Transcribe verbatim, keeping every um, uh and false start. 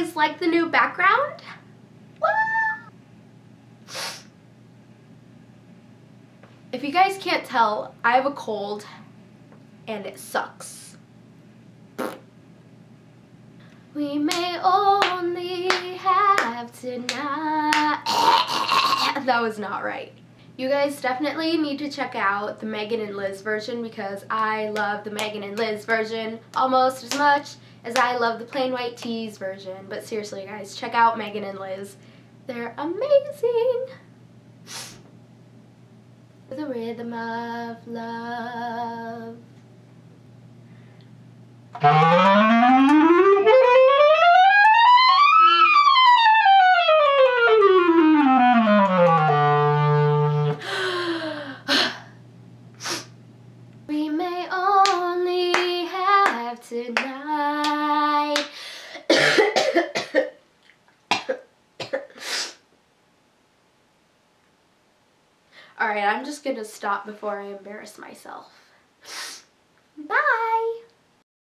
guys like the new background? If you guys can't tell, I have a cold and it sucks. We may only have tonight. That was not right. You guys definitely need to check out the Megan and Liz version because I love the Megan and Liz version almost as much as I love the Plain White T's version. But seriously guys, check out Megan and Liz. They're amazing. The rhythm of love. We may only have tonight. Alright, I'm just gonna stop before I embarrass myself. Bye!